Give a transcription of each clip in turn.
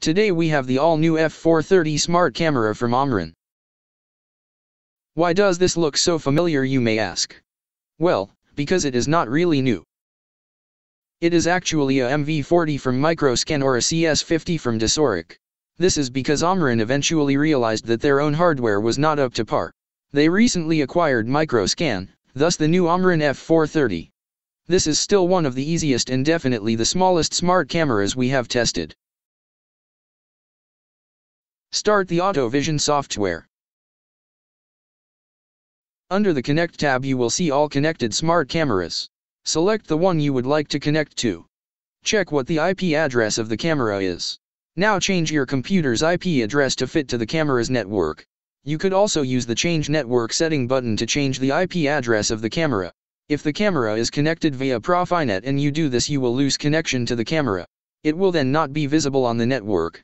Today we have the all-new F430 smart camera from Omron. Why does this look so familiar, you may ask? Well, because it is not really new. It is actually a MV40 from Microscan or a CS50 from DiSoric. This is because Omron eventually realized that their own hardware was not up to par. They recently acquired Microscan, thus the new Omron F430. This is still one of the easiest and definitely the smallest smart cameras we have tested. Start the AutoVision software. Under the Connect tab you will see all connected smart cameras. Select the one you would like to connect to. Check what the IP address of the camera is. Now change your computer's IP address to fit to the camera's network. You could also use the Change Network Setting button to change the IP address of the camera. If the camera is connected via Profinet and you do this, you will lose connection to the camera. It will then not be visible on the network.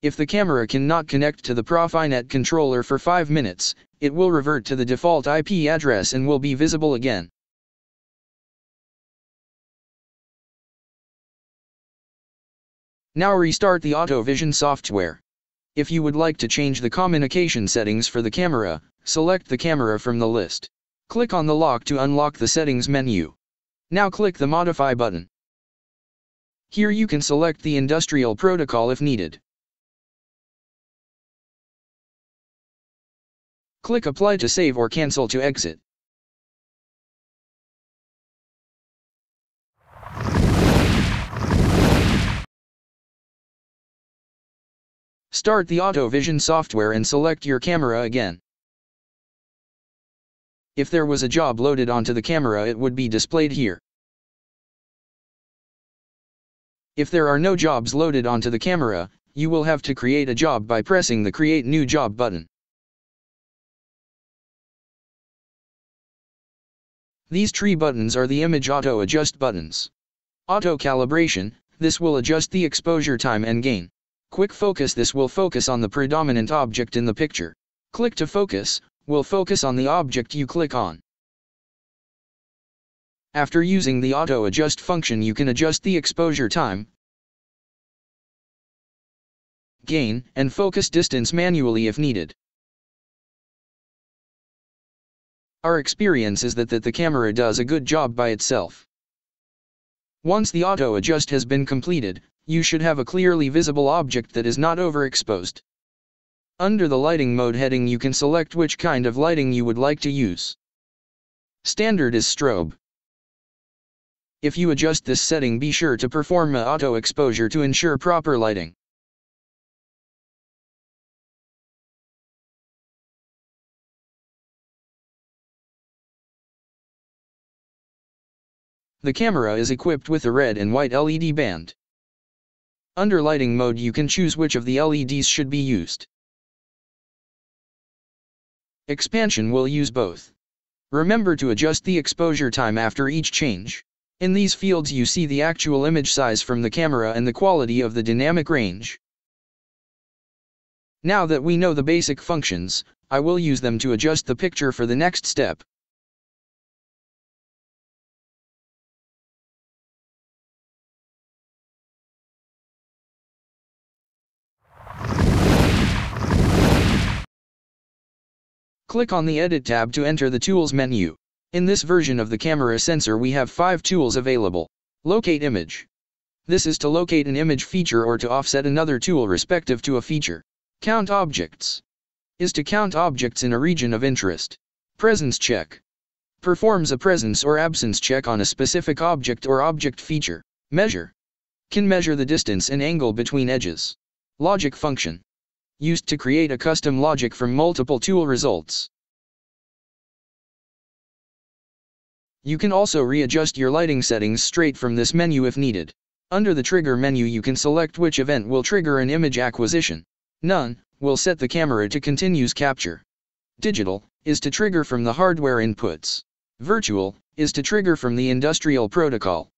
If the camera cannot connect to the Profinet controller for 5 minutes, it will revert to the default IP address and will be visible again. Now restart the AutoVision software. If you would like to change the communication settings for the camera, select the camera from the list. Click on the lock to unlock the settings menu. Now click the Modify button. Here you can select the industrial protocol if needed. Click Apply to save or Cancel to exit. Start the AutoVision software and select your camera again. If there was a job loaded onto the camera, it would be displayed here. If there are no jobs loaded onto the camera, you will have to create a job by pressing the Create New Job button. These three buttons are the image auto adjust buttons. Auto calibration, this will adjust the exposure time and gain. Quick focus, this will focus on the predominant object in the picture. Click to focus, will focus on the object you click on. After using the auto adjust function you can adjust the exposure time, gain, and focus distance manually if needed. Our experience is that the camera does a good job by itself. Once the auto adjust has been completed, you should have a clearly visible object that is not overexposed. Under the lighting mode heading you can select which kind of lighting you would like to use. Standard is strobe. If you adjust this setting, be sure to perform an auto exposure to ensure proper lighting. The camera is equipped with a red and white LED band. Under lighting mode you can choose which of the LEDs should be used. Expansion will use both. Remember to adjust the exposure time after each change. In these fields you see the actual image size from the camera and the quality of the dynamic range. Now that we know the basic functions, I will use them to adjust the picture for the next step. Click on the Edit tab to enter the Tools menu. In this version of the camera sensor we have 5 tools available. Locate image. This is to locate an image feature or to offset another tool respective to a feature. Count objects. Is to count objects in a region of interest. Presence check. Performs a presence or absence check on a specific object or object feature. Measure. Can measure the distance and angle between edges. Logic function. Used to create a custom logic from multiple tool results. You can also readjust your lighting settings straight from this menu if needed. Under the trigger menu you can select which event will trigger an image acquisition. None will set the camera to continuous capture. Digital is to trigger from the hardware inputs. Virtual is to trigger from the industrial protocol.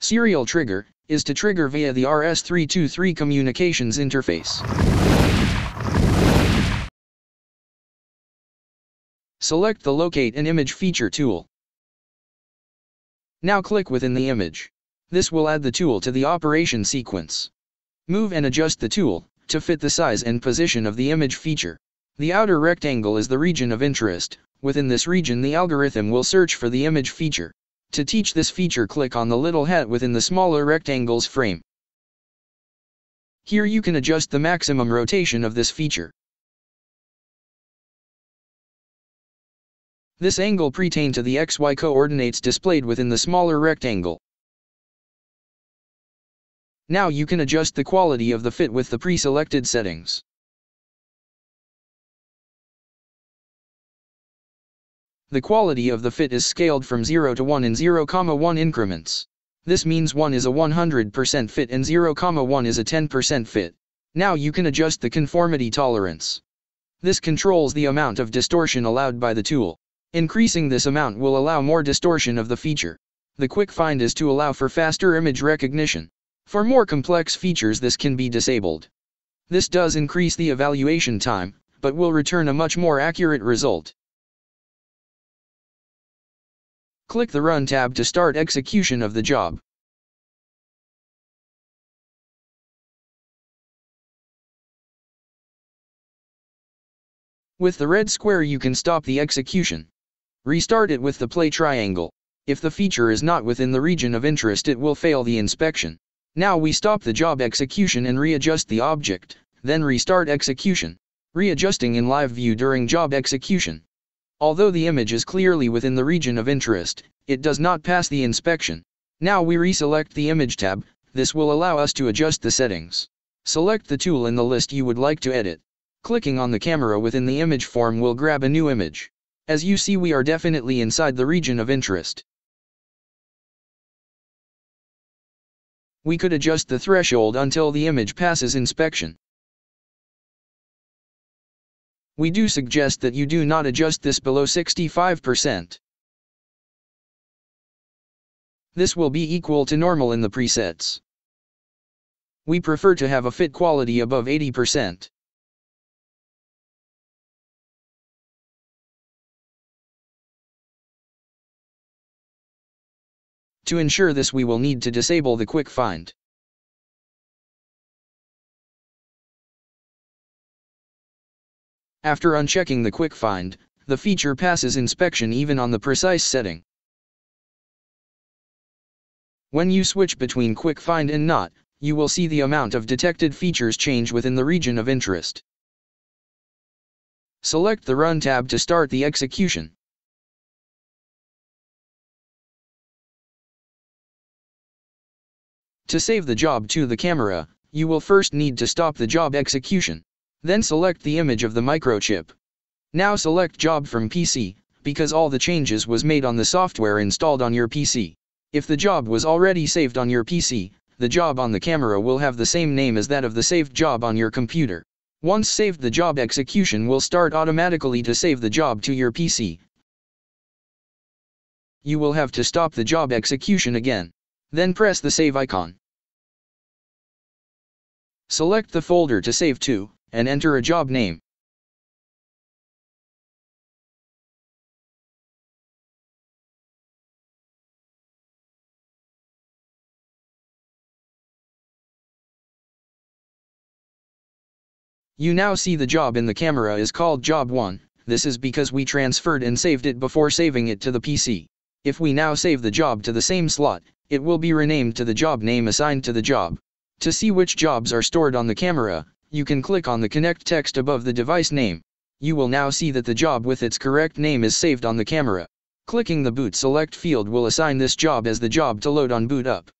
Serial trigger is to trigger via the RS323 communications interface. Select the Locate an Image feature tool. Now click within the image. This will add the tool to the operation sequence. Move and adjust the tool to fit the size and position of the image feature. The outer rectangle is the region of interest. Within this region, the algorithm will search for the image feature. To teach this feature, click on the little hat within the smaller rectangle's frame. Here you can adjust the maximum rotation of this feature. This angle pertains to the XY coordinates displayed within the smaller rectangle. Now you can adjust the quality of the fit with the pre-selected settings. The quality of the fit is scaled from 0 to 1 in 0,1 increments. This means 1 is a 100% fit and 0,1 is a 10% fit. Now you can adjust the conformity tolerance. This controls the amount of distortion allowed by the tool. Increasing this amount will allow more distortion of the feature. The quick find is to allow for faster image recognition. For more complex features, this can be disabled. This does increase the evaluation time, but will return a much more accurate result. Click the Run tab to start execution of the job. With the red square, you can stop the execution. Restart it with the play triangle. If the feature is not within the region of interest, it will fail the inspection. Now we stop the job execution and readjust the object, then restart execution. Readjusting in live view during job execution. Although the image is clearly within the region of interest, it does not pass the inspection. Now we reselect the Image tab. This will allow us to adjust the settings. Select the tool in the list you would like to edit. Clicking on the camera within the image form will grab a new image. As you see, we are definitely inside the region of interest. We could adjust the threshold until the image passes inspection. We do suggest that you do not adjust this below 65%. This will be equal to normal in the presets. We prefer to have a fit quality above 80%. To ensure this, we will need to disable the quick find. After unchecking the quick find, the feature passes inspection even on the precise setting. When you switch between quick find and not, you will see the amount of detected features change within the region of interest. Select the Run tab to start the execution. To save the job to the camera, you will first need to stop the job execution. Then select the image of the microchip. Now select job from PC, because all the changes was made on the software installed on your PC. If the job was already saved on your PC, the job on the camera will have the same name as that of the saved job on your computer. Once saved, the job execution will start automatically to save the job to your PC. You will have to stop the job execution again. Then press the save icon. Select the folder to save to, and enter a job name. You now see the job in the camera is called Job 1, this is because we transferred and saved it before saving it to the PC. If we now save the job to the same slot, it will be renamed to the job name assigned to the job. To see which jobs are stored on the camera, you can click on the Connect text above the device name. You will now see that the job with its correct name is saved on the camera. Clicking the Boot Select field will assign this job as the job to load on boot up.